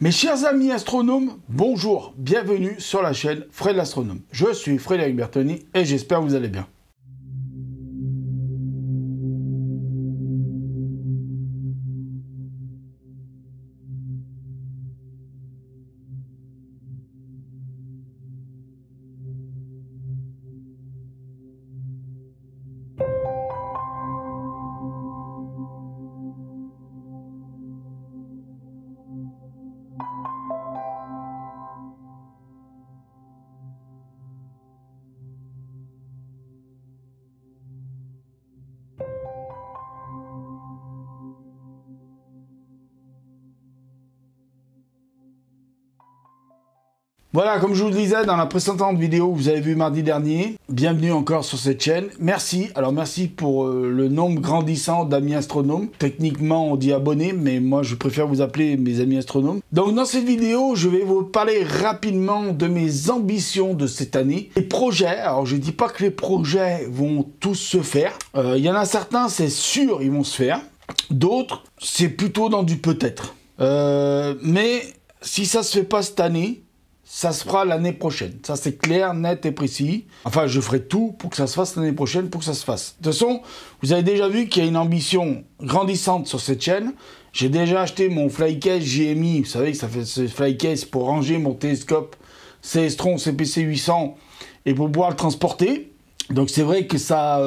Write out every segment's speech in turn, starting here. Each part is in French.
Mes chers amis astronomes, bonjour, bienvenue sur la chaîne Fred l'Astronome. Je suis Frédéric Bertoni et j'espère que vous allez bien. Voilà, comme je vous le disais dans la précédente vidéo que vous avez vu mardi dernier, bienvenue encore sur cette chaîne. Merci, alors merci pour le nombre grandissant d'amis astronomes. Techniquement, on dit abonnés, mais moi je préfère vous appeler mes amis astronomes. Donc dans cette vidéo, je vais vous parler rapidement de mes ambitions de cette année. Les projets, alors je ne dis pas que les projets vont tous se faire. Il y en a certains, c'est sûr, ils vont se faire. D'autres, c'est plutôt dans du peut-être. Mais si ça ne se fait pas cette année, ça se fera l'année prochaine. Ça, c'est clair, net et précis. Enfin, je ferai tout pour que ça se fasse l'année prochaine, pour que ça se fasse. De toute façon, vous avez déjà vu qu'il y a une ambition grandissante sur cette chaîne. J'ai déjà acheté mon Flycase JMI. Vous savez que ça fait ce Flycase pour ranger mon télescope Cestron CPC-800 et pour pouvoir le transporter. Donc, c'est vrai que ça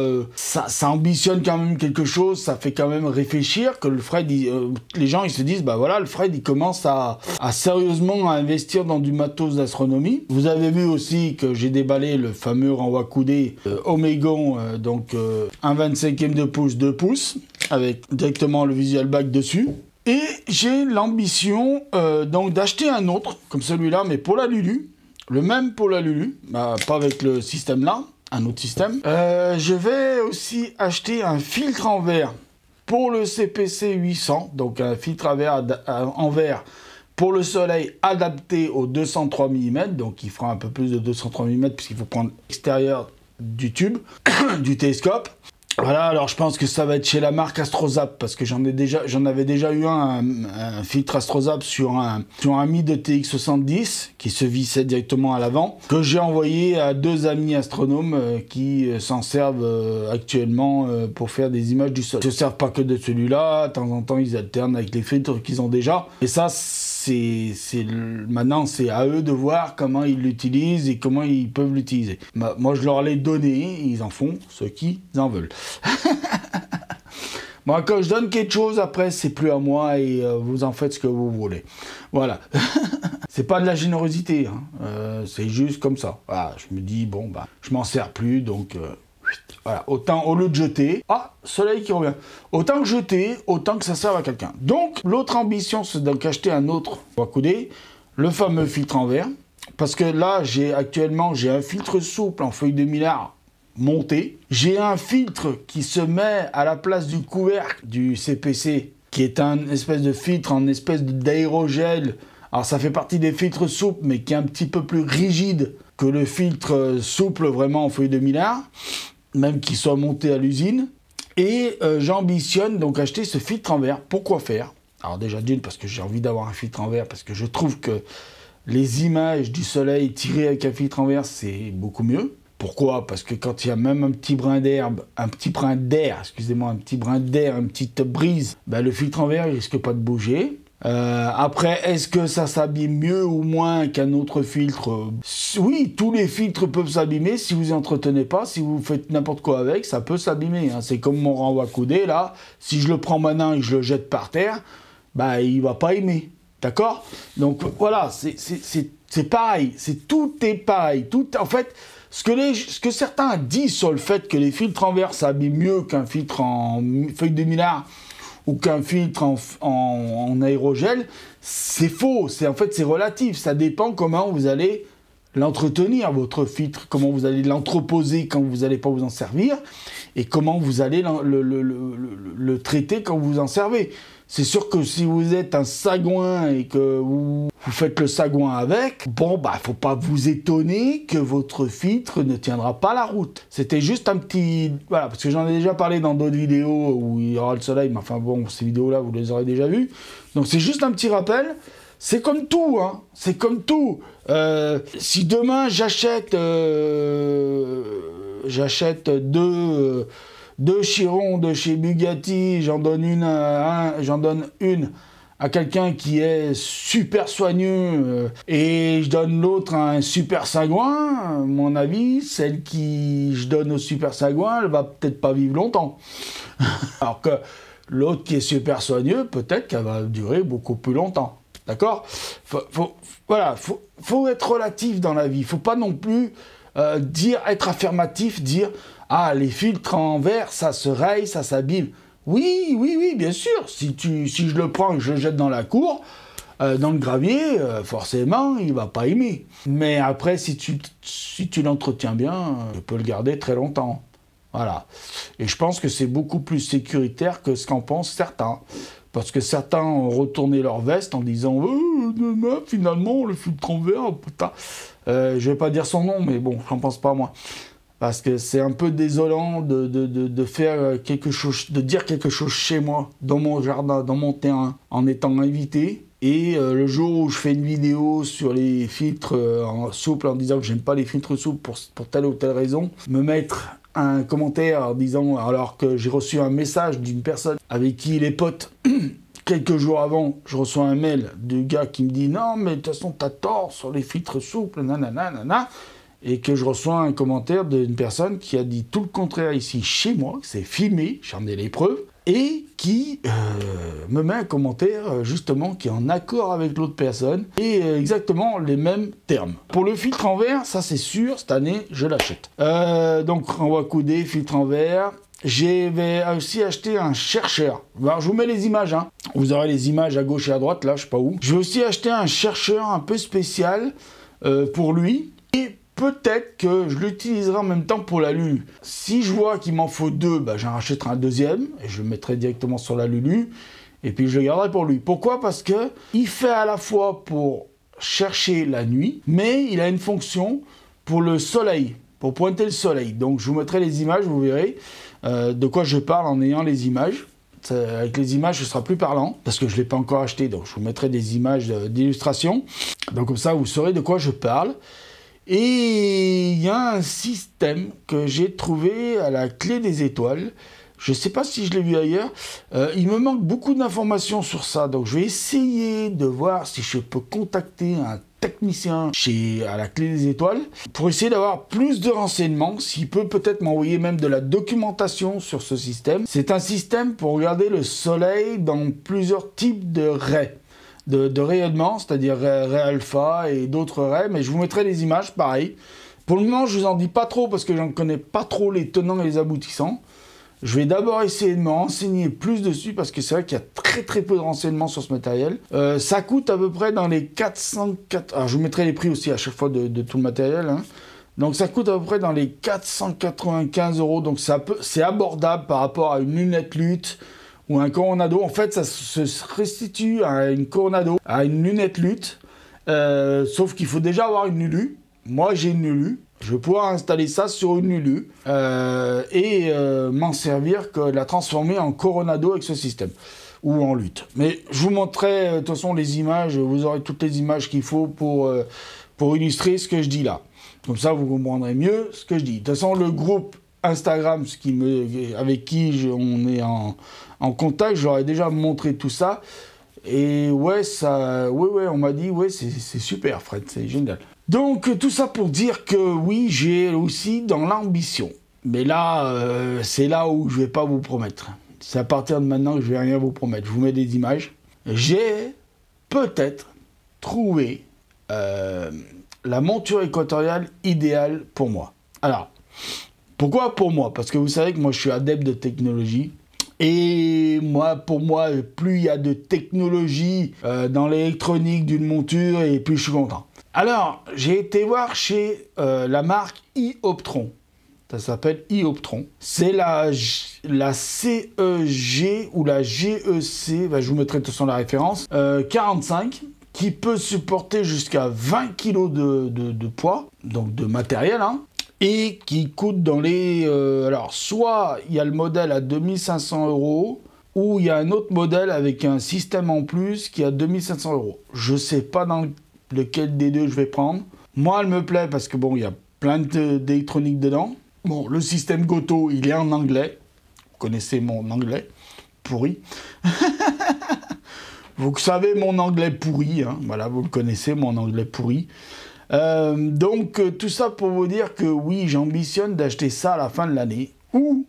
ambitionne quand même quelque chose. Ça fait quand même réfléchir que le Fred, les gens, ils se disent, bah voilà, le Fred, il commence à sérieusement à investir dans du matos d'astronomie. Vous avez vu aussi que j'ai déballé le fameux renvoi coudé Omégon, donc un 25e de pouce, 2 pouces, avec directement le visual back dessus. Et j'ai l'ambition donc d'acheter un autre, comme celui-là, mais pour la Lulu. Le même pour la Lulu, bah, pas avec le système là. Un autre système. Je vais aussi acheter un filtre en verre pour le CPC-800. Donc un filtre à verre en verre pour le soleil adapté aux 203 mm. Donc il fera un peu plus de 203 mm puisqu'il faut prendre l'extérieur du tube, du télescope. Voilà, alors je pense que ça va être chez la marque AstroZap parce que j'en avais déjà eu un filtre AstroZap sur un Mi de TX70 qui se vissait directement à l'avant, que j'ai envoyé à deux amis astronomes qui s'en servent actuellement pour faire des images du Soleil. Ils ne se servent pas que de celui-là, de temps en temps ils alternent avec les filtres qu'ils ont déjà. Et ça, maintenant c'est à eux de voir comment ils l'utilisent et comment ils peuvent l'utiliser. Bah, moi je leur l'ai donné, ils en font ce qu'ils en veulent. Moi quand je donne quelque chose, après c'est plus à moi et vous en faites ce que vous voulez. Voilà. C'est pas de la générosité, hein. C'est juste comme ça. Voilà, je me dis bon bah je m'en sers plus donc voilà, autant au lieu de jeter, ah soleil qui revient, autant que jeter, autant que ça serve à quelqu'un. Donc l'autre ambition c'est donc acheter un autre à coudé, le fameux filtre en verre, parce que là j'ai actuellement un filtre souple en feuille de Mylar monté. J'ai un filtre qui se met à la place du couvercle du CPC, qui est un espèce de filtre en espèce d'aérogel. Alors ça fait partie des filtres souples, mais qui est un petit peu plus rigide que le filtre souple vraiment en feuille de Mylar, même qu'il soit monté à l'usine. Et j'ambitionne donc acheter ce filtre en verre. Pourquoi faire? Alors déjà d'une, parce que j'ai envie d'avoir un filtre en verre, parce que je trouve que les images du soleil tirées avec un filtre en verre, c'est beaucoup mieux. Pourquoi? Parce que quand il y a même un petit brin d'herbe, un petit brin d'air, une petite brise, ben le filtre en verre il risque pas de bouger. Après, est-ce que ça s'abîme mieux ou moins qu'un autre filtre? Oui, tous les filtres peuvent s'abîmer si vous entretenez pas, si vous faites n'importe quoi avec, ça peut s'abîmer. Hein. C'est comme mon renvoi coudé là, si je le prends maintenant et que je le jette par terre, ben, il va pas aimer. D'accord? Donc voilà, c'est pareil, tout est pareil. Tout, en fait, ce que certains disent sur le fait que les filtres en verre s'abîment mieux qu'un filtre en feuille de Mylar ou qu'un filtre en aérogel, c'est faux. En fait, c'est relatif. Ça dépend comment vous allez l'entretenir, votre filtre, comment vous allez l'entreposer quand vous n'allez pas vous en servir et comment vous allez le traiter quand vous en servez. C'est sûr que si vous êtes un sagouin et que vous faites le sagouin avec, bon, bah, faut pas vous étonner que votre filtre ne tiendra pas la route. C'était juste un petit... Voilà, parce que j'en ai déjà parlé dans d'autres vidéos où il y aura le soleil, mais enfin bon, ces vidéos-là, vous les aurez déjà vues. Donc, c'est juste un petit rappel. C'est comme tout, hein. C'est comme tout. Si demain j'achète deux Chirons de chez Bugatti, j'en donne une à quelqu'un qui est super soigneux et je donne l'autre à un super sagouin, mon avis, celle qui je donne au super sagouin, elle va peut-être pas vivre longtemps. Alors que l'autre qui est super soigneux, peut-être qu'elle va durer beaucoup plus longtemps. D'accord ? Voilà, faut être relatif dans la vie. Faut pas non plus être affirmatif, dire « Ah, les filtres en verre, ça se raye, ça s'abîme ». Oui, oui, oui, bien sûr. Si je le prends et que je le jette dans la cour, dans le gravier, forcément, il va pas aimer. Mais après, si tu l'entretiens bien, tu peux le garder très longtemps. Voilà. Et je pense que c'est beaucoup plus sécuritaire que ce qu'en pensent certains. Parce que certains ont retourné leur veste en disant « Finalement, le filtre en verre, putain. » Je vais pas dire son nom, mais bon, j'en pense pas, moi. Parce que c'est un peu désolant de faire quelque chose, de dire quelque chose chez moi, dans mon jardin, dans mon terrain, en étant invité. Et le jour où je fais une vidéo sur les filtres souples, en disant que j'aime pas les filtres souples pour telle ou telle raison, me mettre un commentaire en disant, alors que j'ai reçu un message d'une personne avec qui il est pote, quelques jours avant, je reçois un mail du gars qui me dit « Non, mais de toute façon, t'as tort sur les filtres souples, nanana, nanana ». Et que je reçois un commentaire d'une personne qui a dit tout le contraire ici chez moi, c'est filmé, j'en ai les preuves, et qui me met un commentaire justement qui est en accord avec l'autre personne, et exactement les mêmes termes. Pour le filtre en verre, ça c'est sûr, cette année, je l'achète. Donc, renvoi coudé, filtre en verre. J'ai aussi acheté un chercheur. Alors, je vous mets les images, hein. Vous aurez les images à gauche et à droite, là, je sais pas où. J'ai aussi acheté un chercheur un peu spécial pour lui, et peut-être que je l'utiliserai en même temps pour la Lulu. Si je vois qu'il m'en faut deux, bah, j'en rachèterai un deuxième et je le mettrai directement sur la Lulu et puis je le garderai pour lui. Pourquoi ? Parce que il fait à la fois pour chercher la nuit, mais il a une fonction pour le soleil, pour pointer le soleil. Donc je vous mettrai les images, vous verrez de quoi je parle en ayant les images. Avec les images, ce sera plus parlant parce que je ne l'ai pas encore acheté. Donc je vous mettrai des images d'illustration. Donc comme ça, vous saurez de quoi je parle. Et il y a un système que j'ai trouvé à la Clé des Étoiles. Je ne sais pas si je l'ai vu ailleurs. Il me manque beaucoup d'informations sur ça. Donc, je vais essayer de voir si je peux contacter un technicien à la Clé des Étoiles pour essayer d'avoir plus de renseignements. S'il peut peut-être m'envoyer même de la documentation sur ce système. C'est un système pour regarder le soleil dans plusieurs types de raies. De rayonnement, c'est-à-dire ray alpha et d'autres rays, mais je vous mettrai les images, pareil. Pour le moment, je vous en dis pas trop parce que j'en connais pas trop les tenants et les aboutissants. Je vais d'abord essayer de me renseigner plus dessus parce que c'est vrai qu'il y a très peu de renseignements sur ce matériel. Ça coûte à peu près dans les 404... Alors, je vous mettrai les prix aussi à chaque fois de tout le matériel, hein. Donc ça coûte à peu près dans les 495 €, donc c'est abordable par rapport à une lunette lutte, ou un Coronado. En fait, ça se restitue à une Coronado, à une lunette lutte, sauf qu'il faut déjà avoir une Lulu. Moi, j'ai une Lulu. Je vais pouvoir installer ça sur une Lulu et m'en servir, la transformer en Coronado avec ce système, ou en lutte. Mais je vous montrerai, de toute façon, les images. Vous aurez toutes les images qu'il faut pour illustrer ce que je dis là. Comme ça, vous comprendrez mieux ce que je dis. De toute façon, le groupe Instagram, avec qui on est en contact, j'aurais déjà montré tout ça. Et ouais, on m'a dit, ouais, c'est super, Fred, c'est génial. Donc, tout ça pour dire que oui, j'ai aussi dans l'ambition. Mais là, c'est là où je vais pas vous promettre. C'est à partir de maintenant que je vais rien vous promettre. Je vous mets des images. J'ai peut-être trouvé la monture équatoriale idéale pour moi. Alors, pourquoi pour moi? Parce que vous savez que moi, je suis adepte de technologie. Et moi, pour moi, plus il y a de technologie dans l'électronique d'une monture, et plus je suis content. Alors, j'ai été voir chez la marque iOptron. Ça s'appelle iOptron. C'est la CEG ou la GEC, je vous mettrai de toute façon la référence, 45, qui peut supporter jusqu'à 20 kg de poids, donc de matériel, hein. Et qui coûte dans les... alors, soit il y a le modèle à 2500 €, ou il y a un autre modèle avec un système en plus qui a 2500 €. Je sais pas dans lequel des deux je vais prendre. Moi, elle me plaît parce que bon, il y a plein d'électronique dedans. Bon, le système Goto, il est en anglais. Vous connaissez mon anglais pourri. Vous savez mon anglais pourri, hein. Voilà, vous le connaissez, mon anglais pourri. Donc, tout ça pour vous dire que oui, j'ambitionne d'acheter ça à la fin de l'année ou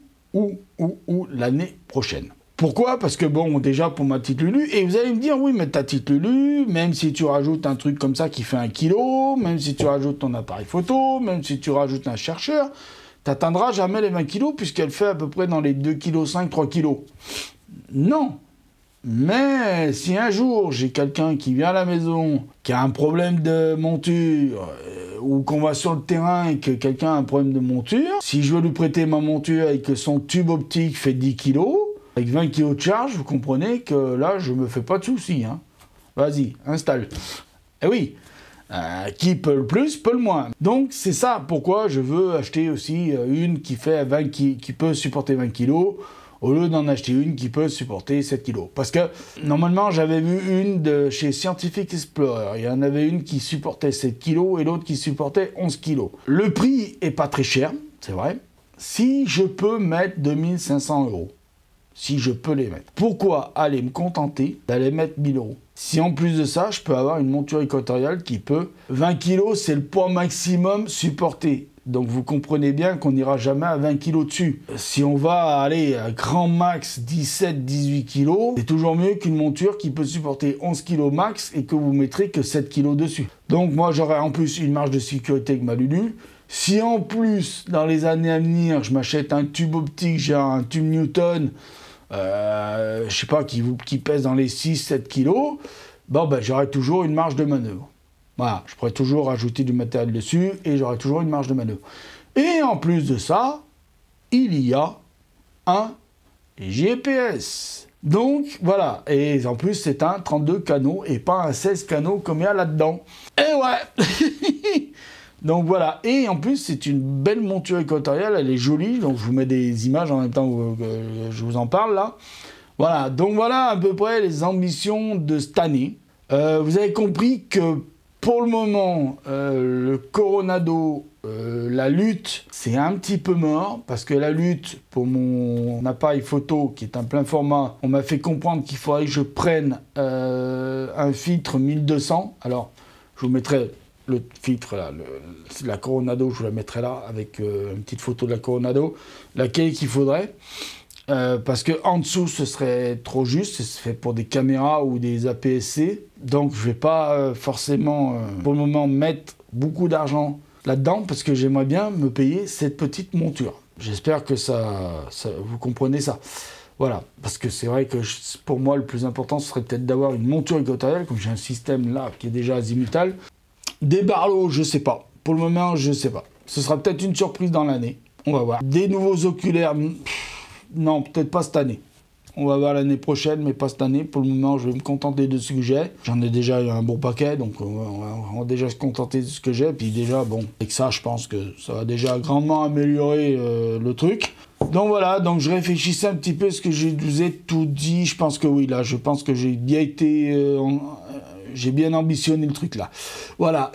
l'année prochaine. Pourquoi? Parce que bon, déjà pour ma petite Lulu, et vous allez me dire, oui, mais ta petite Lulu, même si tu rajoutes un truc comme ça qui fait 1 kg, même si tu rajoutes ton appareil photo, même si tu rajoutes un chercheur, t'atteindras jamais les 20 kg puisqu'elle fait à peu près dans les 2,5 kg, 3 kg. Non! Mais si un jour j'ai quelqu'un qui vient à la maison, qui a un problème de monture, ou qu'on va sur le terrain et que quelqu'un a un problème de monture, si je veux lui prêter ma monture et que son tube optique fait 10 kg, avec 20 kg de charge, vous comprenez que là, je me fais pas de soucis, hein. Vas-y, installe. Eh oui, qui peut le plus, peut le moins. Donc, c'est ça pourquoi je veux acheter aussi une qui fait 20 kg, qui peut supporter 20 kg, au lieu d'en acheter une qui peut supporter 7 kg. Parce que, normalement, j'avais vu une de chez Scientific Explorer. Il y en avait une qui supportait 7 kg et l'autre qui supportait 11 kg. Le prix est pas très cher, c'est vrai, si je peux mettre 2500 €. Si je peux les mettre. Pourquoi aller me contenter d'aller mettre 1000 €? Si en plus de ça, je peux avoir une monture équatoriale qui peut... 20 kg, c'est le poids maximum supporté. Donc vous comprenez bien qu'on n'ira jamais à 20 kg dessus. Si on va aller à grand max 17, 18 kg, c'est toujours mieux qu'une monture qui peut supporter 11 kg max et que vous mettrez que 7 kg dessus. Donc moi, j'aurai en plus une marge de sécurité avec ma Lulu. Si en plus, dans les années à venir, je m'achète un tube optique, j'ai un tube Newton... je sais pas, qui pèse dans les 6-7 kg, bon, ben, j'aurai toujours une marge de manœuvre. Voilà, je pourrais toujours ajouter du matériel dessus et j'aurai toujours une marge de manœuvre. Et en plus de ça, il y a un GPS. Donc, voilà. Et en plus, c'est un 32 canaux et pas un 16 canaux comme il y a là-dedans. Et ouais. Donc voilà, et en plus c'est une belle monture équatoriale, elle est jolie, donc je vous mets des images en même temps que je vous en parle là. Voilà, donc voilà à peu près les ambitions de cette année. Vous avez compris que pour le moment, le Coronado, la lutte, c'est un petit peu mort, parce que la lutte, pour mon appareil photo qui est un plein format, on m'a fait comprendre qu'il faudrait que je prenne un filtre 1200, alors je vous mettrai... le filtre là, la Coronado, je vous la mettrai là avec une petite photo de la Coronado, laquelle qu'il faudrait, parce que en dessous ce serait trop juste, c'est fait pour des caméras ou des APS-C, donc je vais pas forcément pour le moment mettre beaucoup d'argent là-dedans parce que j'aimerais bien me payer cette petite monture. J'espère que ça vous comprenez ça. Voilà, parce que c'est vrai que pour moi le plus important ce serait peut-être d'avoir une monture équatoriale, comme j'ai un système là qui est déjà azimutal. Des barlots, je sais pas. Pour le moment, je sais pas. Ce sera peut-être une surprise dans l'année. On va voir. Des nouveaux oculaires, non, peut-être pas cette année. On va voir l'année prochaine, mais pas cette année. Pour le moment, je vais me contenter de ce que j'ai. J'en ai déjà un bon paquet, donc on va déjà se contenter de ce que j'ai. Puis déjà, bon, avec ça, je pense que ça va déjà grandement améliorer le truc. Donc voilà, donc je réfléchissais un petit peu à ce que je vous ai tout dit. Je pense que oui, là, je pense que j'ai bien été... j'ai bien ambitionné le truc là. Voilà.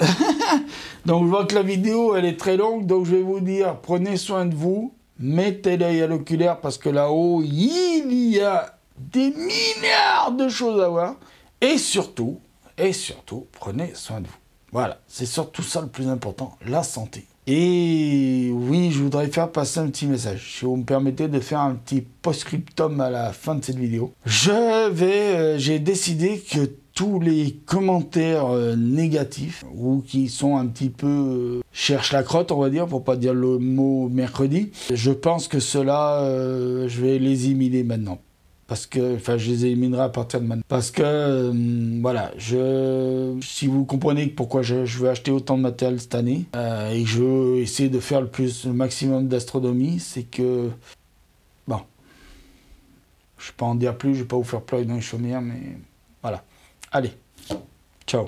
Donc je vois que la vidéo elle est très longue, donc je vais vous dire, prenez soin de vous, mettez l'œil à l'oculaire parce que là-haut, il y a des milliards de choses à voir. Et surtout, prenez soin de vous. Voilà, c'est surtout ça le plus important, la santé. Et oui, je voudrais faire passer un petit message. Si vous me permettez de faire un petit post-scriptum à la fin de cette vidéo. J'ai décidé que tous les commentaires négatifs ou qui sont un petit peu cherche la crotte, on va dire, pour pas dire le mot mercredi, je pense que ceux-là, je vais les éliminer maintenant. Parce que, enfin, je les éliminerai à partir de maintenant. Parce que, voilà, si vous comprenez pourquoi je veux acheter autant de matériel cette année et que je veux essayer de faire le maximum d'astronomie, c'est que, bon, je ne vais pas en dire plus, je ne vais pas vous faire pleurer dans les chaumières, mais voilà. Allez, ciao.